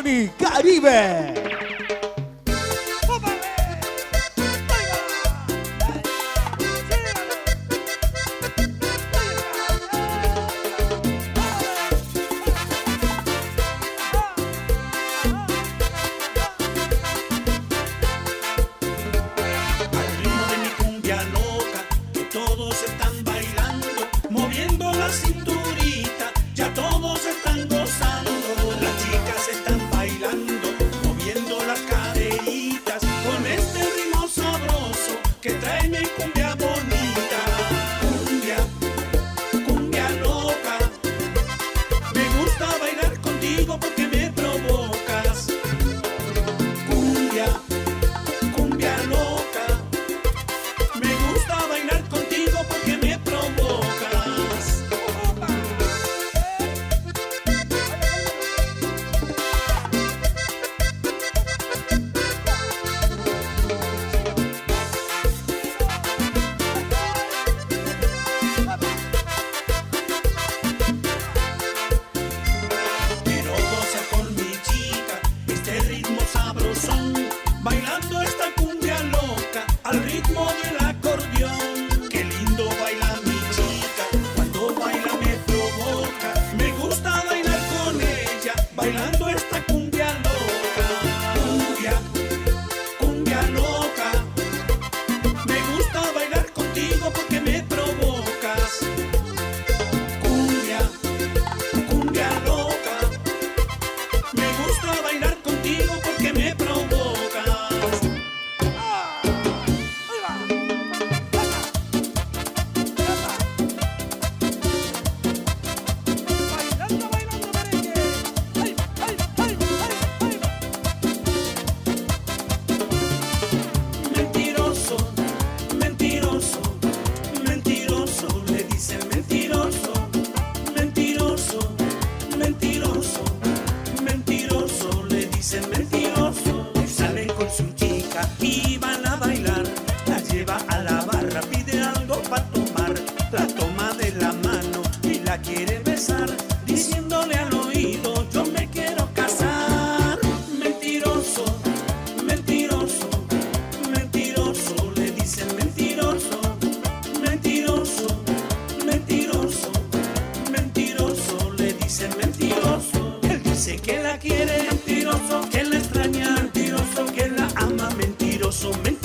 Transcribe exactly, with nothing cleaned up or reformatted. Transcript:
Tony Caribe. Que la quiere, mentiroso, que la extraña, mentiroso, que la ama, mentiroso, mentiroso.